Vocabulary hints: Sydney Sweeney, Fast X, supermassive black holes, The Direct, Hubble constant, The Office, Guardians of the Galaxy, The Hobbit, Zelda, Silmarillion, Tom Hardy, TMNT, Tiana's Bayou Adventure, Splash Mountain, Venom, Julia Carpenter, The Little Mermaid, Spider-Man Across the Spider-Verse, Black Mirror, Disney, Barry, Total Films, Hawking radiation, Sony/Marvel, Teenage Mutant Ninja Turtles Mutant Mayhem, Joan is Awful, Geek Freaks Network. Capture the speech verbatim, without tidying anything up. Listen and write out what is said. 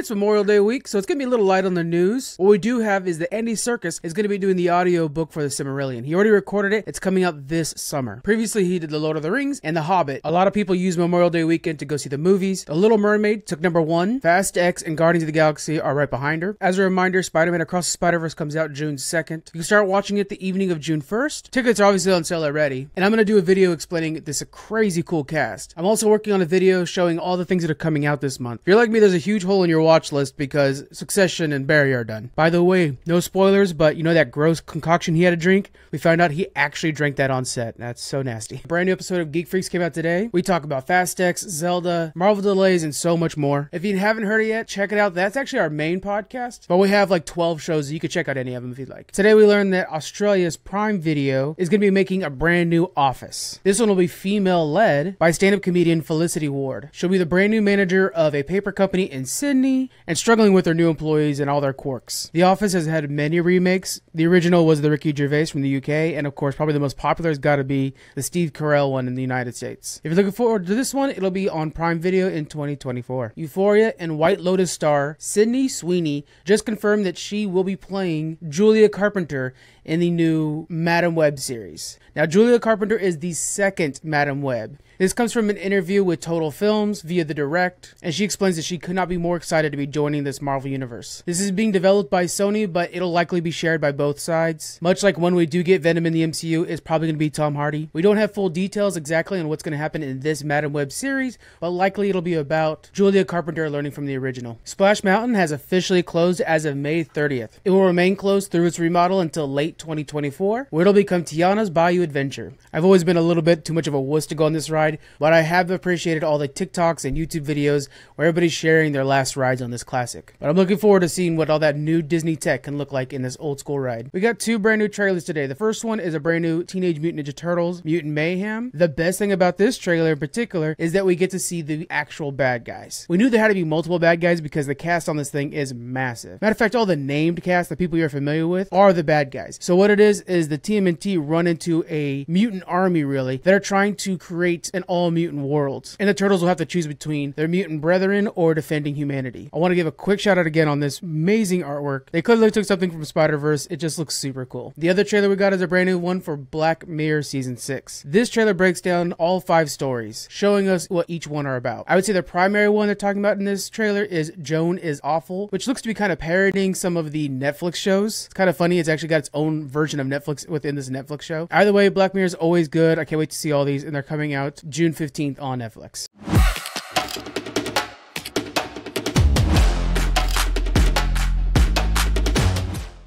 It's Memorial Day week, so it's going to be a little light on the news. What we do have is that Andy Serkis is going to be doing the audiobook for the Silmarillion. He already recorded it. It's coming out this summer. Previously, he did The Lord of the Rings and The Hobbit. A lot of people use Memorial Day weekend to go see the movies. The Little Mermaid took number one. Fast X and Guardians of the Galaxy are right behind her. As a reminder, Spider-Man Across the Spider-Verse comes out June second. You can start watching it the evening of June first. Tickets are obviously on sale already. And I'm going to do a video explaining this crazy cool cast. I'm also working on a video showing all the things that are coming out this month. If you're like me, there's a huge hole in your watch list because Succession and Barry are done. By the way, no spoilers, but you know that gross concoction he had to drink? We found out he actually drank that on set. That's so nasty. A brand new episode of Geek Freaks came out today. We talk about Fast X, Zelda, Marvel delays, and so much more. If you haven't heard it yet, check it out. That's actually our main podcast, but we have like twelve shows. You could check out any of them if you'd like. Today we learned that Australia's Prime Video is going to be making a brand new Office. This one will be female-led by stand-up comedian Felicity Ward. She'll be the brand new manager of a paper company in Sydney and struggling with her new employees and all their quirks. The Office has had many remakes. The original was the Ricky Gervais from the U K, and of course probably the most popular has got to be the Steve Carell one in the United States. If you're looking forward to this one, it'll be on Prime Video in twenty twenty-four. Euphoria and White Lotus star Sydney Sweeney just confirmed that she will be playing Julia Carpenter in the new Madame Web series. Now, Julia Carpenter is the second Madame Web. This comes from an interview with Total Films via The Direct, and she explains that she could not be more excited to be joining this Marvel universe. This is being developed by Sony, but it'll likely be shared by both sides. Much like when we do get Venom in the M C U, it's probably going to be Tom Hardy. We don't have full details exactly on what's going to happen in this Madame Web series, but likely it'll be about Julia Carpenter learning from the original. Splash Mountain has officially closed as of May thirtieth. It will remain closed through its remodel until late twenty twenty-four, where it'll become Tiana's Bayou Adventure. I've always been a little bit too much of a wuss to go on this ride, but I have appreciated all the TikToks and YouTube videos where everybody's sharing their last rides on this classic. But I'm looking forward to seeing what all that new Disney tech can look like in this old school ride. We got two brand new trailers today. The first one is a brand new Teenage Mutant Ninja Turtles Mutant Mayhem. The best thing about this trailer in particular is that we get to see the actual bad guys. We knew there had to be multiple bad guys because the cast on this thing is massive. Matter of fact, all the named cast, the people you're familiar with, are the bad guys. So what it is, is the T M N T run into a mutant army, really, that are trying to create an an all-mutant world, and the Turtles will have to choose between their mutant brethren or defending humanity. I want to give a quick shout out again on this amazing artwork. They clearly took something from Spider-Verse. It just looks super cool. The other trailer we got is a brand new one for Black Mirror Season six. This trailer breaks down all five stories, showing us what each one are about. I would say the primary one they're talking about in this trailer is Joan is Awful, which looks to be kind of parodying some of the Netflix shows. It's kind of funny. It's actually got its own version of Netflix within this Netflix show. Either way, Black Mirror is always good. I can't wait to see all these, and they're coming out June fifteenth on Netflix.